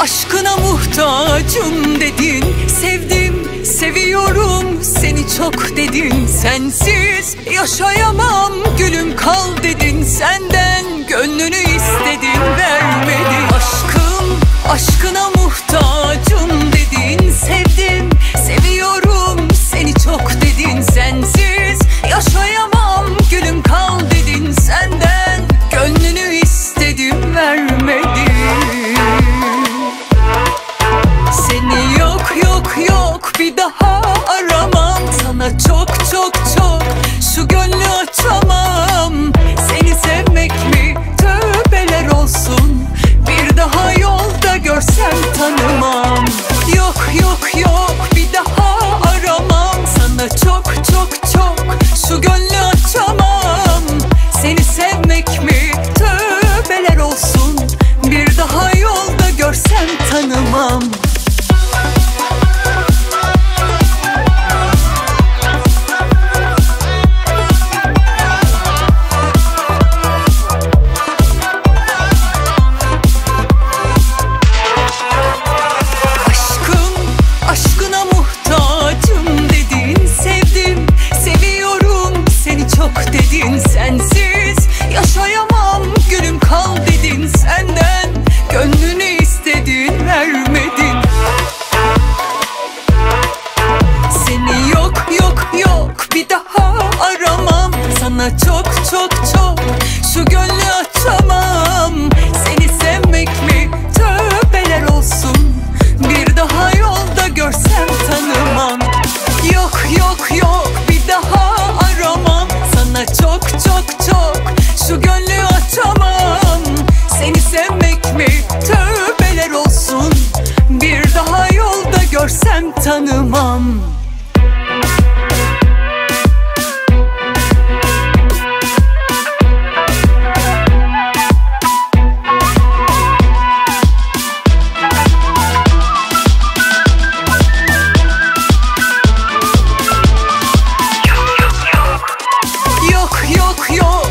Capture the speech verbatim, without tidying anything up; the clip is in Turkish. aşkına muhtacım dedin. Sevdim, seviyorum seni çok dedin. Sensiz yaşayamam gülüm kal dedin. Senden gönlünü istedim vermedin. Aşkım, aşkına muhtacım dedin. Sevdim, seviyorum seni çok dedin. Sensiz yaşayamam gülüm kal dedin. Senden gönlünü istedim vermedin. Bir daha aramam, sana çok çok çok şu gönlü açamam. Seni sevmek mi, tövbeler olsun, bir daha yolda görsem tanımam. Yok yok yok bir daha aramam, sana çok çok çok şu gönlü açamam. Seni sevmek mi, tövbeler olsun, bir daha yolda görsem tanımam. Çok çok çok şu gönlü açamam. Seni sevmek mi, tövbeler olsun, bir daha yolda görsem tanımam. Yok yok yok bir daha aramam, sana çok çok çok şu gönlü açamam. Seni sevmek mi, tövbeler olsun, bir daha yolda görsem tanımam. Yok yok